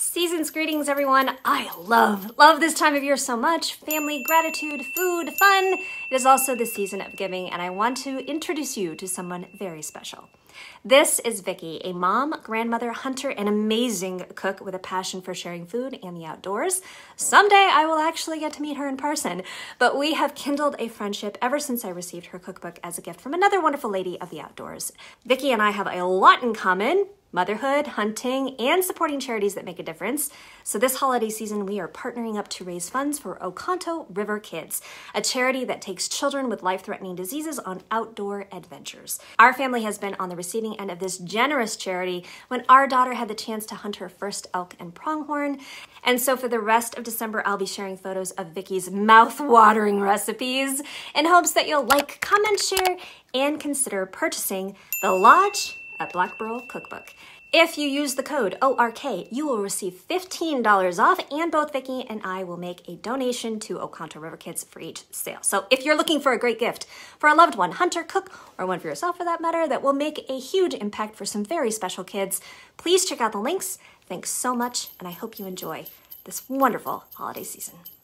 Season's greetings, everyone. I love this time of year so much. Family, gratitude, food, fun. It is also the season of giving, and I want to introduce you to someone very special. This is Vicki, a mom, grandmother, hunter, and amazing cook with a passion for sharing food and the outdoors. Someday I will actually get to meet her in person, but we have kindled a friendship ever since I received her cookbook as a gift from another wonderful lady of the outdoors. Vicki and I have a lot in common: motherhood, hunting, and supporting charities that make a difference. So this holiday season, we are partnering up to raise funds for Oconto River Kids, a charity that takes children with life-threatening diseases on outdoor adventures. Our family has been on the receiving end of this generous charity when our daughter had the chance to hunt her first elk and pronghorn. And so for the rest of December, I'll be sharing photos of Vicki's mouth-watering recipes in hopes that you'll like, comment, share, and consider purchasing the Lodge At Black Pearl Cookbook. If you use the code ORK, you will receive $15 off, and both Vicki and I will make a donation to Oconto River Kids for each sale. So if you're looking for a great gift for a loved one, hunter, cook, or one for yourself for that matter, that will make a huge impact for some very special kids, please check out the links. Thanks so much, and I hope you enjoy this wonderful holiday season.